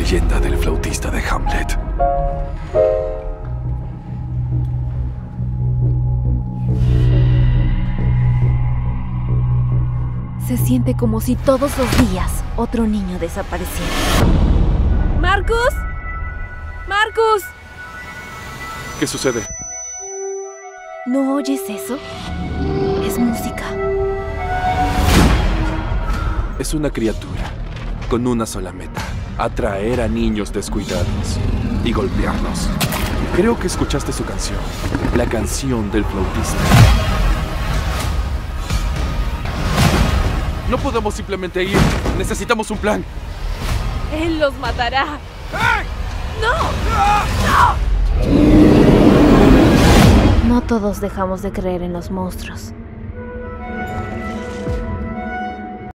leyenda del flautista de Hamlet. Se siente como si todos los días otro niño desapareciera. ¡Marcus! ¡Marcus! ¿Qué sucede? ¿No oyes eso? Es música. Es una criatura con una sola meta: atraer a niños descuidados y golpearlos. Creo que escuchaste su canción, la canción del flautista. No podemos simplemente ir. Necesitamos un plan. Él los matará. ¡Eh! ¡No! ¡No! ¡No! No todos dejamos de creer en los monstruos.